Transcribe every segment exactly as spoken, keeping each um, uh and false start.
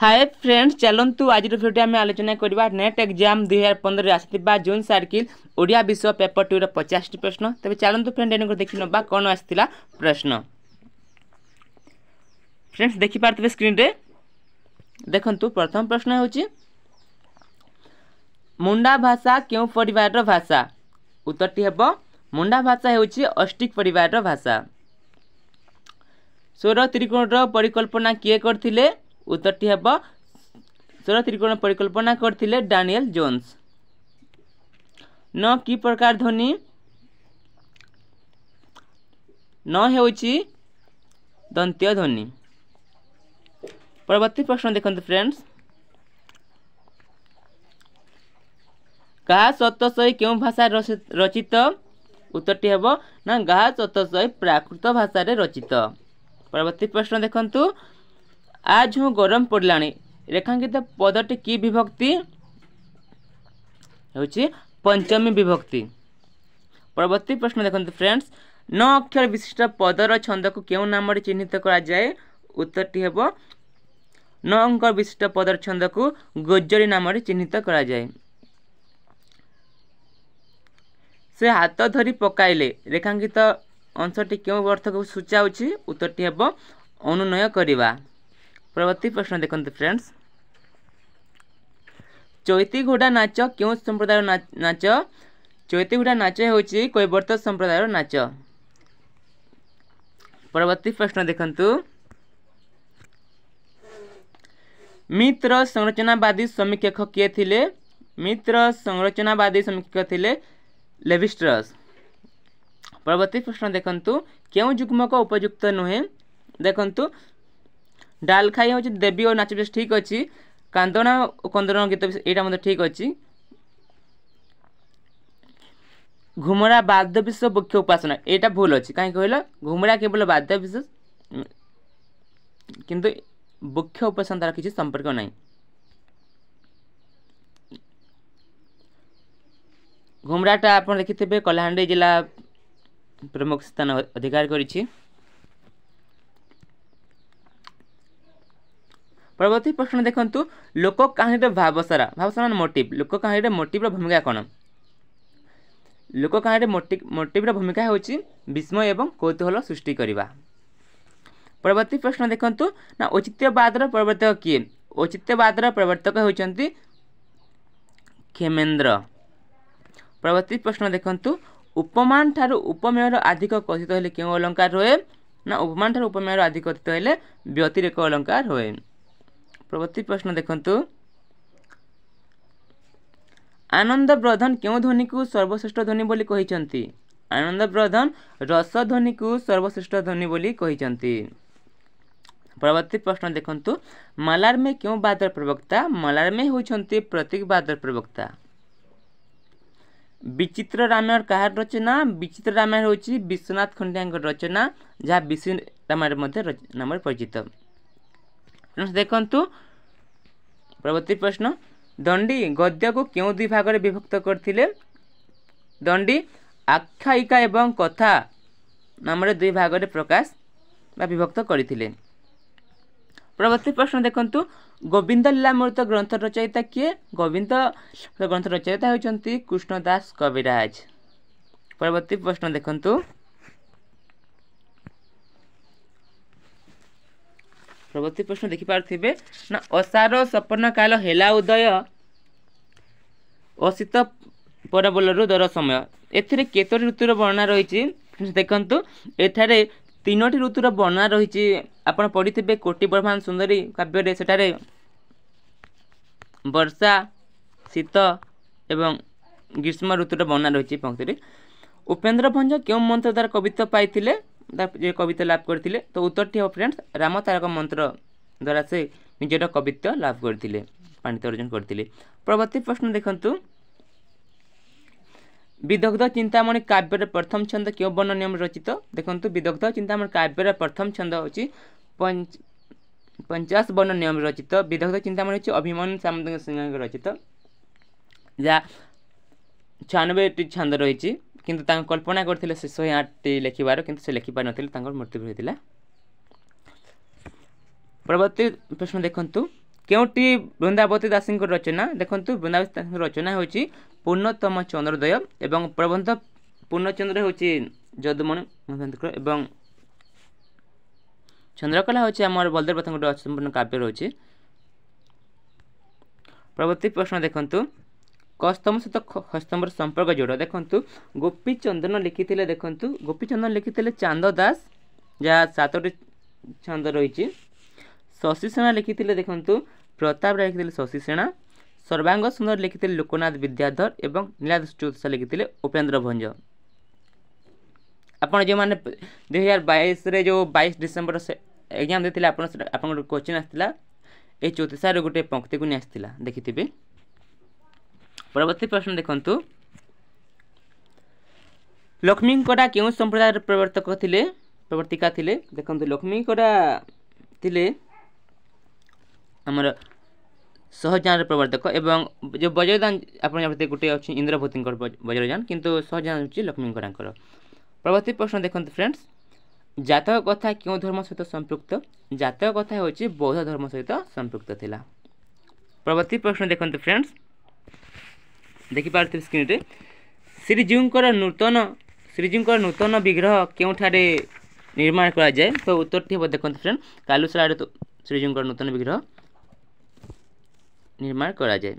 Hi friends, चलतु आज video में आलोचना करवा नेट एग्जाम दुई हजार पंद्रह आसवा जून सर्किल ओडिया विषय पेपर टू पचास प्रश्न। तेज चलतु फ्रेंड एनको देखी ना कौन आसाला प्रश्न। फ्रेंड्स देखिपे स्क्रीन रे देखु। प्रथम प्रश्न होची मुंडा भाषा क्यों परिवार भाषा। उत्तरटी हे मुंडा भाषा होची अस्टिक परिवार भाषा। स्वर त्रिकोण परिकल्पना किए करथिले। उत्तरटी हे स्वर त्रिकोण परिकल्पना करथिले डैनियल जोन्स। न की प्रकार ध्वनि। न होची दंत्य ध्वनि। परवर्ती प्रश्न देखते फ्रेंड्स गाह सतशय क्यों भाषा रचित। उत्तरटी हे ना गाह सतशय प्राकृत भाषा रचित। परवर्ती प्रश्न देखु आज हूँ गरम पड़ला रेखांकित पदटी की विभक्ति होची पंचमी विभक्ति। परवर्ती प्रश्न देखते फ्रेंड्स नौ अक्षर विशिष्ट पदर छंद को क्यों नाम चिन्हित करा जाए। उत्तरटी हे नौ अंक विशिष्ट पदर छंद को गोजरी नाम चिन्हित करा जाए। से हाथ धरी पकाइले रेखांकित अंशटी क्यों अर्थ को सूचाऊँगी। उत्तरटी हे अनुनय करवा। परवर्ती प्रश्न देखते फ्रेंड्स चैती घोड़ा नाच क्यों संप्रदाय नाच। चैती घोड़ा नाच होची कैवर्त संप्रदाय नाच। परवर्ती प्रश्न देखंतु मित्र संरचनावादी समीक्षक किए थिले। मित्र संरचनावादी समीक्षक थिले लेविस्ट्रस। परवर्ती प्रश्न देखंतु क्यों युग्म को उपयुक्त नुहे। देखंतु डाल खाई हूँ देवी और नाच बेस ठीक अच्छी। कांदना कंदन गीत यहाँ ठीक अच्छी। घुमरा बाध्य विश्व मुख्य उपासना यहाँ भूल अच्छी। कहीं कहल घुमरा केवल बाध्य विश्व किंतु मुख्य उपासना तार किसी संपर्क नहीं। घुमराटा आप देखिथे कलाहांडी जिला प्रमुख स्थान अधिकार करिछि। परवर्ती प्रश्न देखंतु लोक कहानी भावसारा भावसारा मोटिव। लोक कहानी मोटिव भूमिका कौन। लोक कहानी मोटिव मोटिव भूमिका होची विस्मय एवं कौतूहल सृष्टि करवा। परवर्ती प्रश्न देखंतु ना औचित्यवादर प्रवर्तक किए। औचित्यवादर प्रवर्तक होचंती खेमेंद्र। परवर्ती प्रश्न देखंतु उपमान ठारू उपमेयर अधिक कथित हेले क्यों अलंकार होए। ना उपमान ठारू उपमेयर अधिक कथित हेले व्यतिरेक अलंकार होए। परवर्ती प्रश्न देखंतु आनंद ब्रधन क्यों ध्वनि को सर्वश्रेष्ठ ध्वनि बोली कहिसंती। आनंद ब्रधन रस ध्वनि को सर्वश्रेष्ठ ध्वनि बोली कहिसंती। परवर्ती प्रश्न देखंतु मलार में क्यों बादर प्रवक्ता। मलार में होइसंती प्रतीक बादर प्रवक्ता। विचित्र रामायण कहार रचना। विचित्र रामायण होची विश्वनाथ खंडियांक रचना जहाँ विश्व रामायण मध्य नाम परिचित। फ्रेंड्स देखंतु परवर्ती प्रश्न दंडी गद्य को क्यों दुई भाग में विभक्त करथिले। दंडी आख्यायिका एवं कथा नाम दुई भाग में प्रकाश बा विभक्त करथिले। परवर्ती प्रश्न देखंतु गोविंद लीलामृत ग्रंथ रचयिता किए। गोविंद ग्रंथ रचयिता होचंती कृष्णदास कविराज। परवर्ती प्रश्न देखंतु परवर्ती प्रश्न देखिपे ना असार सपन्न काल हेला उदय अशीत परबलर दर समय। एथेरे केतोटी ऋतुर वर्णना रही देखंतु एठारे तीनोटी ऋतुर वर्णना रही। आपण पढ़िथे कोटि ब्रह्मांड सुंदरी काव्य सेठारे वर्षा शीत एवं ग्रीष्म ऋतुर वर्णना रही। पंक्ति उपेन्द्र भंज क्यों मंत्र द्वारा कविता पाइथिले कविता लाभ करथिले। तो उत्तरटी हो फ्रेंड्स राम तारक मंत्र द्वारा से निजर कविता लाभ करथिले पांडित्य अर्जन करथिले। परवर्ती प्रश्न देखंतु विदग्ध चिंतामणि काव्यर प्रथम छंद क्यों वर्ण नियम रचित। देखंतु विदग्ध चिंतामणि काव्यर प्रथम छंद होची पंच पचास वर्ण नियम रचित। विदग्ध चिंतामणि होची अभिमन्यु सामंतଙ୍କ सिंहଙ୍କ रचित जहाँ छियानबेटी छंद रही। किंतु तांको कल्पना करथिले से शहे आठ लिखबार किंतु से लिखि पारि नथिले तांको मृत्यु होइतिला। परवर्ती प्रश्न देखंतु केउटी बृंदावती दासी रचना देखंतु बृंदावती दासी रचना होछि पूर्णतम चंद्रोदय एवं प्रबंध पूर्णचंद्र होछि जदुमणि महापात्र एवं चंद्रकला होछि हमर बलदेव प्रथम गोटे संपूर्ण काव्य रही। परवर्ती प्रश्न देखंतु कस्तम सहित हस्तम्बर संपर्क जोड़ देखंतु गोपीचंदन लिखिथिले देखंतु गोपीचंदन लिखिथिले चांद दास जहाँ सातटी छंद रही। शशि सेना लिखिथिले देखंतु प्रताप राय लिखिथिले शशि सेना। सर्वांग सुंदर लिखिथिले लोकनाथ विद्याधर एवं नीलाद्रि चौधरी लिखिथिले उपेन्द्र भंज। आपन जो माने दुई हजार बाईस रे जो बाईस डिसेम्बर एग्जाम देथिले आपन आपन क्वेश्चन आस्थिला ए चौतीसार गोटे पंक्ति को आस्थिला देखिथिबे। परवर्ती प्रश्न देखंतु लक्ष्मीकोड़ा केउ संप्रदायर प्रवर्तक थिले प्रवर्तिका थिले देखंतु लक्ष्मीकोड़ा थिले हमर सहजान प्रवर्तक एवं जो बज्रयान आपन गोटे अच्छी इंद्रभूति बज्रयान किंतु सहजान होची लक्ष्मीकोड़ा। परवर्ती प्रश्न देखंतु फ्रेंड्स जातक कथा केउ धर्म सहित संपृक्त जातक कथा होची बौद्ध धर्म सहित संपृक्त थिला। परवर्ती प्रश्न देखंतु फ्रेंड्स देखि पारथि स्क्रीन रे श्रीजीउंकर नूतन श्रीजीउंकर नूतन विग्रह केउठारे निर्माण करा जाय तो उत्तर थी देखंतु फ्रेंड्स कालुसराडे तो श्रीजीउंकर नूतन विग्रह निर्माण करा जाय।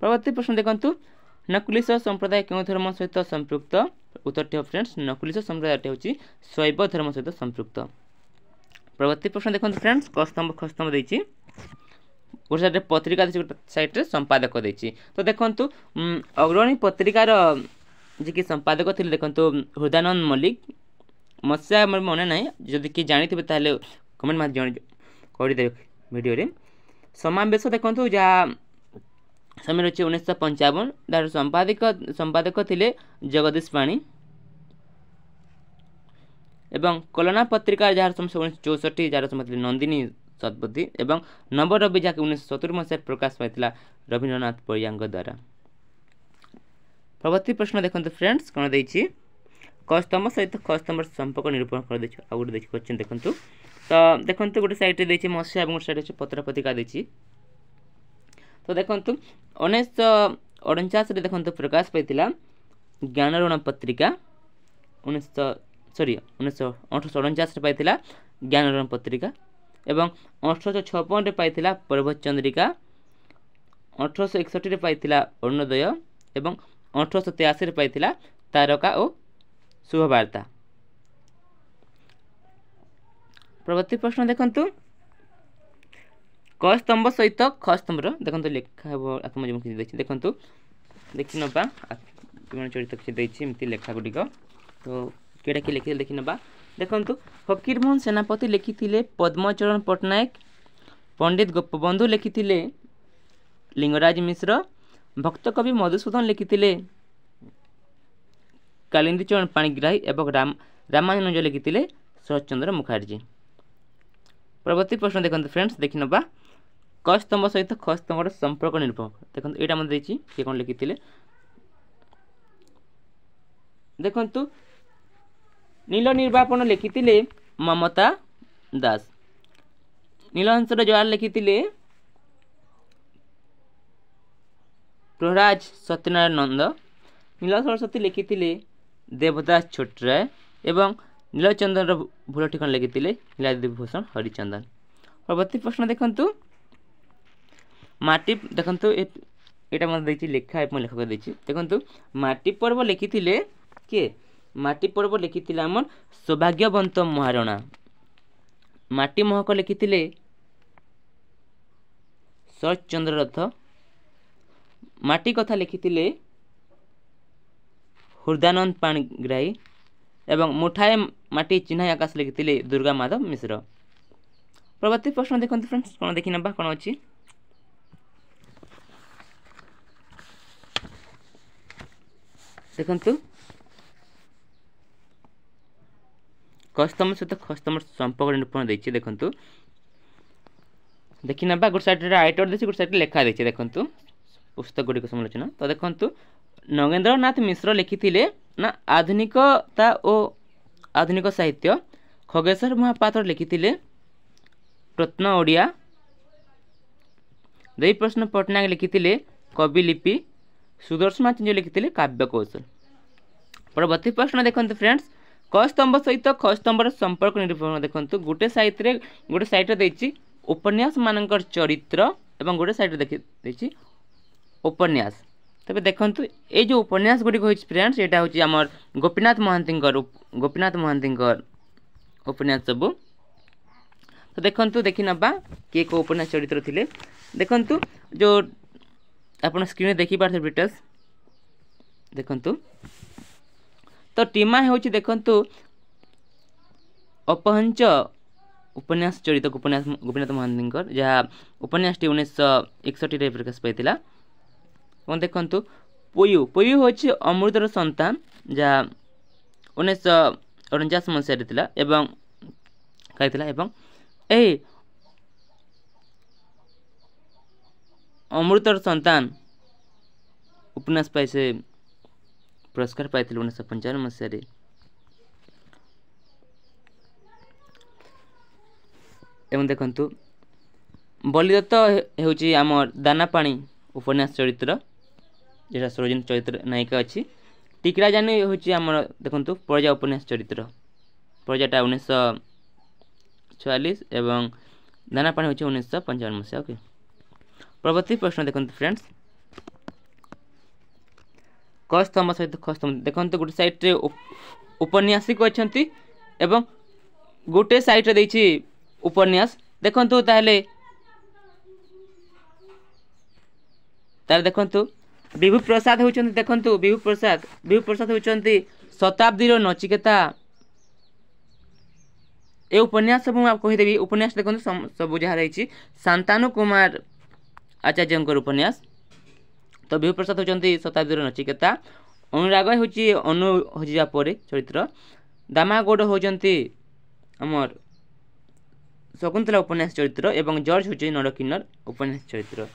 परवर्ती प्रश्न देखंतु नकुलिस संप्रदाय केउ धर्म सहित संपृक्त उत्तर थे फ्रेंड्स नकुलिस संप्रदाय होची शैव धर्म सहित संपृक्त। परवर्ती प्रश्न देखंतु फ्रेंड्स कस्तम्भ खस्तम्भ देछि गोटे साइड पत्रिका देछि गोटे साइड संपादक देछि तो देखंतु अग्रणी पत्रिकार जे कि संपादक थिले देखंतु हृदयानंद मल्लिक मत्स्या मोर मन ना जदि कि जानिथिबे ताले कमेंट मा जण करि दे वीडियो रे। समावेश देखंतु जा समय रही उन्नीस पंचावन दार संपादक संपादक थिले जगदीश पाणी एवं कलना पत्रिका जार समय उन्नीस चौसठी जार समय नंदिनी सतपथी एवं नवरवि जहाँ उन्नीस सतुरी मसीह प्रकाश पाई रवींद्रनाथ परिया द्वारा। परवर्ती प्रश्न देखते फ्रेंड्स कौन देखिए कस्तम्भ सहित कस्तम्भ संपर्क निरूपण कर दे गोटे देखिए क्वेश्चन देखते तो देखते गोटे सैड्रे मत्स्य और गोटे सैड पत्र पत्रिका देखिए तो देखते उन्नीस अड़चास देखते प्रकाश पाई ज्ञानरुण पत्रिका उन्नीस सरी उन्नीस अठारश अड़चास पाई ज्ञानरुण पत्रिका एवं अठारश छपन पाई पर्वत चंद्रिका अठारश एकसठी पाई अरुणोदय एवं अठारश तेयाशी पाई तारका और शुभवार्ता। परवर्ती प्रश्न देखंतु क स्तंभ सहित ख स्तंभर देखते लेखा आत्मजमुखी देखते देखते देखी ना चरित किसी लेखा गुड़िक तो कड़ा किए लिखी देखी ना देखंतु फकीरमोहन सेनापति लिखिथिले पद्मचरण पट्टनायक पंडित गोपबंधु लिखिथिले लिंगराज मिश्र भक्त कवि मधुसूदन लिखिथिले कालिंदी चरण पाणिग्राही एवं राम रामानुज लिखिथिले शरदचंद्र मुखार्जी। परवर्ती प्रश्न देखते फ्रेंड्स देखि ना क स्तंभ सहित ख स्तंभ संपर्क निरूपण देखते यहाँ मैं देखिए किए कौन लिखिथिले देखंतु नील निर्वापन लिखिथिले ममता दास नीलांचल जवाहर लिखिथिले प्रहराज सत्यनारायण नंद नील सरस्वती लिखिथिले देवदास छोटराय एवं नीलचंदन भूल ठिकाना लिखिथिले नीलाद्रि भूषण हरिचंदन। परवर्ती प्रश्न देखंतु माटी देखंतु एटा मन देखि लेखा एवं लेखक देखि देखंतु माटी पर्व लिखिथिले के माटी पर्व लिखिथिले हमर सौभाग्यवंत महाराणा माटी महक लिखिथिले शरदचंद्र रथ माटी कथा लिखिथिले हृदयानंद पाणिग्राही एवं मुठाए माटी चिन्ह आकाश लिखिथिले दुर्गा माधव मिश्र। परवर्ती प्रश्न देखंतु फ्रेंड्स कौन देखि ना कौन अच्छी देखंतु कस्तम सहित कस्तम संपर्क निरूपण देखिए देखते देखी ना गोटे साइड आइटर देखिए गोटे साइड लेखा देखिए देखते पुस्तक गुड़िक समालोचना तो देखते नगेन्द्रनाथ मिश्र लिखिथिले ना आधुनिकता और आधुनिक साहित्य खगेश्वर महापात्र लिखिथिले रत्न ओडिया दई प्रश्न पटनायक लिखिते कवि लिपि, सुदर्शन आचार्य लिखिते काव्य कौशल। परवर्ती प्रश्न देखते फ्रेंड्स, क स्तंभ सहित ख स्तंभर संपर्क निरूपण देखते। गोटे सैड्रे गोटे सैड्रे देखिए उपन्यास मान चरित्र एवं गोटे सैड्रे देखिए उपन्यास। तबे देखंतु ये जो उपन्यास गुड़ी हो फ्रेंड्स यहाँ हूँ आमर गोपीनाथ महांती गोपीनाथ महांती उपन्यास सबू। तो देखंतु देखी नबा किए को उपन्यास चरित्र थिले। देखंतु जो आपन स्क्रीन देखी पार्थे डिटेल्स देखंतु। तो टीमा हूँ देखंतु अपहंच उपन्यास चरित्र उपन्यास गोपीनाथ महांती जहाँ उपन्यासटी उन्नीस एकसठी प्रकाश पाई। और देखु पोयु पोयु हूँ अमृतर संतान जहाँ उन्नीस अणचाश मसीह एवं एवं ए अमृतर संतान उपन्यास पाई से पुरस्कार पाई उन्नीस पंचावन मसीह। एवं देखु बलिदत्त हूँ आम दानापाणी उपन्यास चरित्र जेटा सरोजनी चरित्र नायिका अच्छी। टिकरा जानी हूँ आम देखु प्रजा उपन्यास चरित्र प्रजाटा उन्नीस छयालीस एवं दानापाणी हूँ उन्नीस पंचावन मसीहा। ओके परवर्ती प्रश्न देखते फ्रेंड्स, क स्तंभ सहित ख स्तंभ देखते। गोटे सैड्रे उपन्यासिक अच्छा एवं गोटे सैड्रे देखिए उपन्यास। देखु ताहले तार देखु विभू प्रसाद होती देखु विभू प्रसाद विभू प्रसाद होती शताब्दीर नचिकेता। ए उपन्यास सब कहीदेवी उपन्यास देखु सब जहाँ रही शांतानु कुमार आचार्य उपन्यास। तो विभू प्रसाद होती शताब्दीर नचिकेता। अनुराग होची अनु हजिरा पर चरित्र। दामागौड़ होती अमर शकुंतला उपन्यास चरित्र एवं जॉर्ज होची नरकिन्नर उपन्यास चरित्र।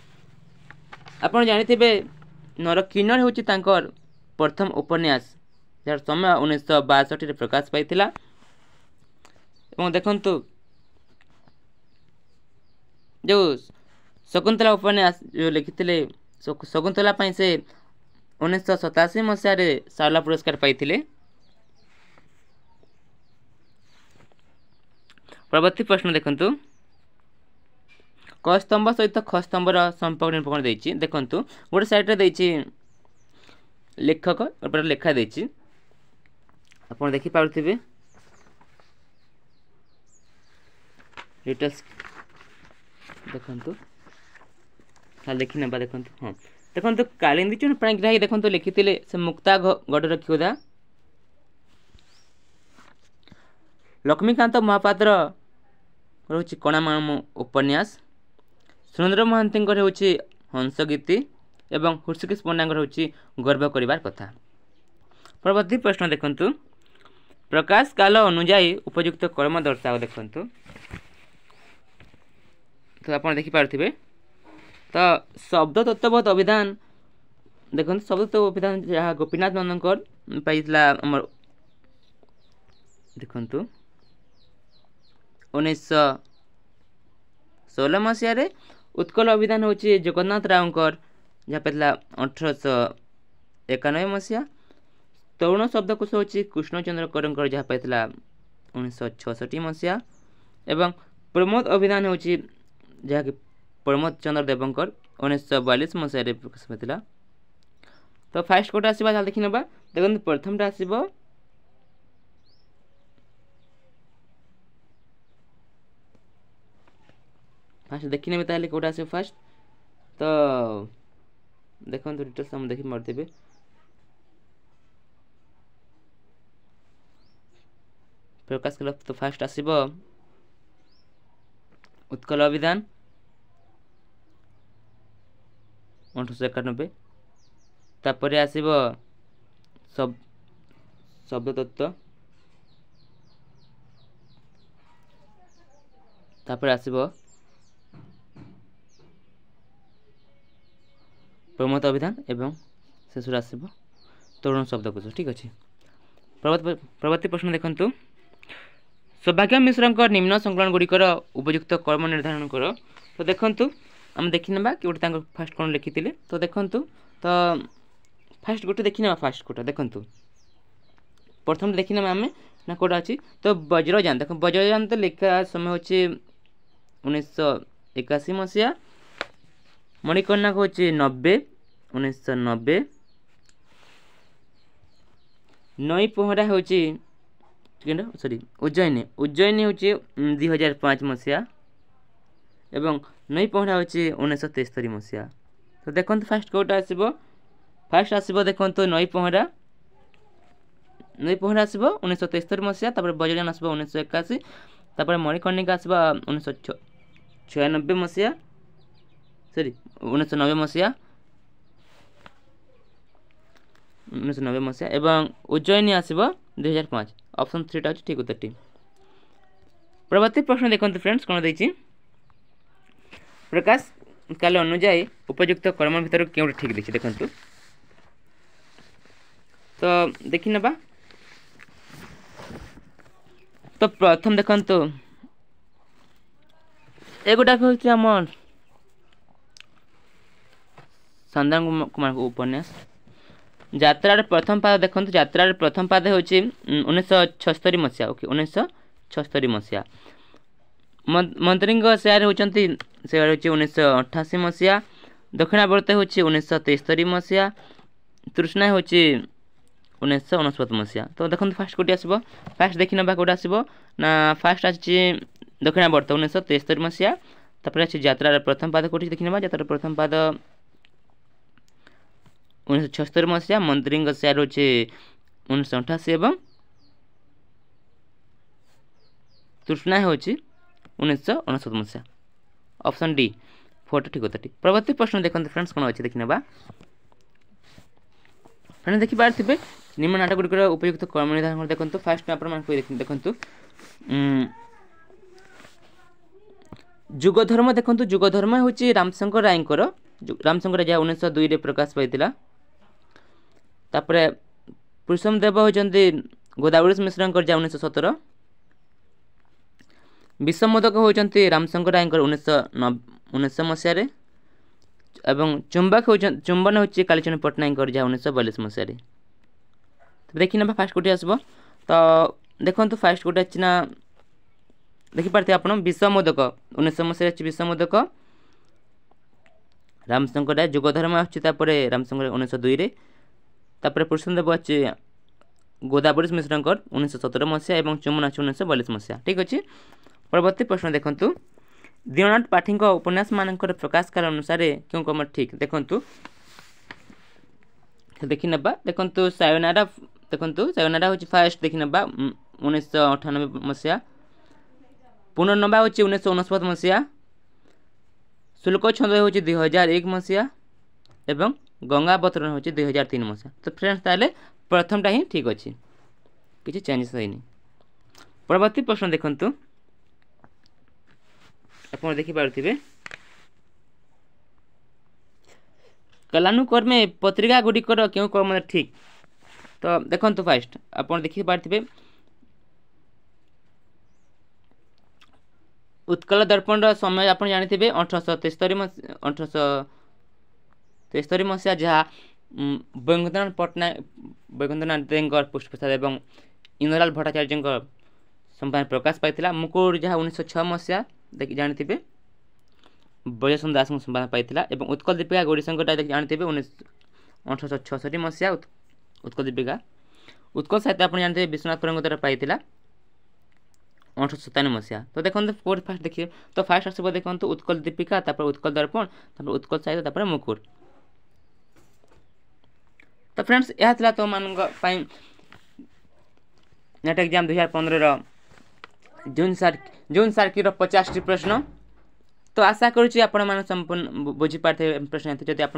आपड़ जानते हैं नरकिन्नर होची तांकर प्रथम उपन्यास जार समय उन्नीस बासठ प्रकाश पाई। देखंतु जो शकुंतला उपन्यास जो लिखिते शकुंतला से उन्नीस सताशी मसीह सारला पुरस्कार पाई। परवर्ती प्रश्न देखंतु, क स्तंभ सहित ख स्तंभर संपर्क निरूपण देती। देखु गोटे सैड्रे देती लेखक गोटे लेखा देती आप देखिपे डिटेल्स देखु हाँ देखी ना देखु हाँ देखु कालिंदीचरण पाणिग्राही देखु लिखिते से मुक्ता गढ़र क्षुधा। लक्ष्मीकांत महापात्र रोचे कणामाम उपन्यास। सुरेंद्र महांती होची हंसगीति एवं हृषिकेश पंडा होची गर्व करिबार कथा। परवर्ती प्रश्न देखंतु, प्रकाश काल अनुजाई उपयुक्त कर्म दर्शाओ। देखंतु तो आप देखि पारथिबे तो शब्द तत्ववत अभिधान देखंतु शब्द तत्व अभिधान जहाँ गोपीनाथ नंदनकर पाइला हमर देखंतु उन्नीस सोलह मसीह। उत्कल अभिधान हो जगन्नाथ राव जहाँ पाला अठरश एकानबे मसीहा। तरुण शब्दकोश हो कृष्णचंद्र कर जहाँ पाला उन्नीस छठी मसीहा। एवं प्रमोद अभिधान हो जहाँकि प्रमोद चंद्र देवंकर उन्नीस बयालीस मसीह प्रकाश पाई। तो फास्ट कोटा आसा देखी ना देखते प्रथम आसब फास्ट देखी ना ताहले कोटा आस फास्ट। तो देखो डिटेल्स हम देखी मारते प्रकाश कल तो फास्ट आसब उत्कल अभिधान अठरश एकानबे। तापर आसब सब शब्द तत्व तापर आसब प्रमोद अभिधान एवं शेष आसब तरुण शब्दकोश। ठीक अच्छे परवर्ती प्रश्न देखंतु, सौभाग्य मिश्र निम्न संकलन गुड़िकर उपयुक्त कर्म निर्धारण कर। तो देखंतु आम देखी ना कि फास्ट कौन लिखी तो देखूँ तो फास्ट गोटे देखी ना फास्ट गोटे देखूँ प्रथम देखी ना आम ना कौटा अच्छी तो वज्रयान देख वज्रयान तो लिखा समय होचे उन्नीस सौ इक्यासी मसीहा मणिकर्णा हो नब्बे उन्नीस सौ नब्बे नई पहरा हो सॉरी उज्जैनी उज्जैनी हूँ दुई हजार पाँच मसीहा एवं नई पहरा होचे उन्नीस सौ तेस्तरी मसीहा तो देखो फास्ट कौटा आसो फास्ट आसो देखो नई पहरा नई पहरा आसो उन्नीस सौ तेस्तरी मसीहा वज्रयान आसो उन्नीस सौ इक्यासी तापर मणिकर्णिका आसो उन्नीस सौ छ छियानबे मसीहा सॉरी उन्नीस सौ नब्बे मसीहा उन्नीस सौ नब्बे मसीहा एवं उज्जयिनी आसो दुई हजार पाँच ऑप्शन थ्री टाइम ठीक उत्तर टी परवर्ती प्रश्न देखते फ्रेंड्स कौन देखिए प्रकाश काल अनुजाई उपयुक्त कर्म भर क्यों ठीक देखिए देखु तो देखी ना तो प्रथम देखु एगुटाक हूँ आम संदान कुमार उपन्यास जात्रार प्रथम पाद देखो जात्रार प्रथम पाद हूँ उन्नीस सौ छस्तरी मसीहा ओके उन्नीस सौ छस्तरी मसीहा मंत्री सेयर होती सेयर हूँ उन्नीस सौ अठाशी मसीहा दक्षिणावर्त हूँ उन्नीस सौ तेस्तरी मसीहा तृष्णा हूँ उन्नीस सौ उनसठ मसीहा तो देखो फास्ट कौटी आसो फास्ट देखना कौटा आसो ना फास्ट आज दक्षिणावर्त उन्नीस सौ तेस्तरी मसीहा तापर अच्छे जात्रार प्रथम पाद कौटी देखने जात्रार प्रथम पाद उन्नीस सौ छस्तरी मसीहा मंत्री सेयर हूँ उन्नीस सौ अठाशी एवं तृष्णा हूँ उन्नीस सौ उनसठ मसीहा ऑप्शन डी फोटो ठीक होता परवर्ती प्रश्न देखते फ्रेंड्स कौन अच्छे देखने फ्रेंड्स देखी पारे निम्न नाटक गुड़िकर उपयुक्त कर्म निर्धारण देखते फास्ट आपड़ी देखते जुगधर्म देखते जुगधर्म हूँ रामशंकर राय रामशंकर राय उन्नीस सौ दुई रे प्रकाश पाई तापर पुरुषोत्तम देव होती गोदावरी मिश्र जहाँ उन्नीस सौ सतर विश्वमोदक होती रामशंकर राय उन्नीस सौ नब उन्नीस सौ मसीह एवं चुंबक हो चुंबन होती कालीचरण पट्टनायक जहाँ उन्नीस सौ बयालीस मसीह देखी ना फास्ट गोटे आसो तो देखो फास्ट गोटे अच्छी ना देखिपारे आप विश्वमोदक उन्नीस सौ मसीह अच्छी विश्वमोदक रामशंकर राय जुगधर्म अच्छी रामशंकर उन्नीस सौ दुई रे पुरुषोत्तम देव अच्छे गोदावरी मिश्र उन्नीस सौ सतर मसीहा एवं चुंबन अच्छी उन्नीस सौ बयालीस मसीहा ठीक अच्छे परवर्ती प्रश्न देखु दीननाथ पाठी उपन्यास मानक प्रकाश काल अनुसार क्यों कम ठीक देखु देखी ना देखु सायोनारा देखु सायोनारा हूँ फास्ट देखी ना उन्नीस सौ अठानबे मसीहा पुनर्नवा हूँ उन्नीस सौ उनसठ मसीहा शुल्क छंद हूँ दुई हजार एक मसीहा एवं गंगा अवतरण हूँ दुई हजार तीन मसीहा तो फ्रेंड्स ताले प्रथम टाइम ठीक अच्छे किसी चेंजेस होनी परवर्ती प्रश्न देखु अपन देखिपे कलानुकर्मे पत्रिका गुड़िकर क्यों कर्म ठीक तो देखु फास्ट आप देखिपे उत्कल दर्पण समय आप जानी अठरश तेस्तरी अठरश तेस्तरी मसीहा जहाँ बैकुंठनाथ पट्टनायक बैकुंठनाथ देव पुष्पप्रसाद एवं इंद्रलाल भट्टाचार्य संपादन प्रकाश पाई मुकुर जहाँ उन्नीस सौ छः मसीहा देखिए जानी थे ब्रजसुंदर दास संपादन पाई उत्कल दीपिका गौरीशंकर देखिए जानी थे उन्नीस अठरश छसठ मसीहा उत्कल दीपिका उत्कल साहित्य आप जानी थे विश्वनाथ पुरंग द्वारा पाई अठरश सतानवे मसीहा तो देखते कौट फास्ट देखिए तो फास्ट आसो देखते उत्कल दीपिका उत्कल दर्पण उत्कल साहित्य मुकुर तो फ्रेंड्स यह था तुम मानी नेट एग्जाम दुई हजार पंद्रह जून सार्क जून सार्किर पचास टी प्रश्न तो आशा करुच्ची आपण संपूर्ण बुझीपारे प्रश्न जब आप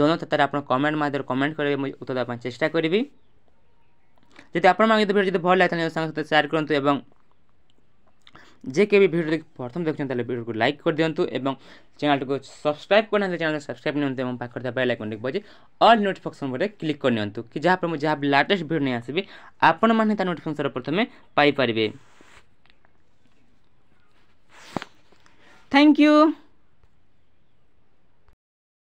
दोनों तार आप कमेंट माध्यम कमेंट करेंगे उत्तर देवाई चेष्टा करी जब आप भिडियो जो भल लगे सांग सेयार करूँ जे के भी भिडियो प्रथम देखते हैं भिडियो को लाइक कर दिंतु और चैनल को सब्सक्राइब करना चैनल को सब्सक्राइब नहीं पाखे बेल आइकन टिक बजे ऑल नोटिफिकेशन पर क्लिक कर नियंतु कि जहाँ पर जहाँ लेटेस्ट भिडियो नहीं आसबी आपण मैंने नोटिफिकेशन प्रथम पाई पारे थैंक यू।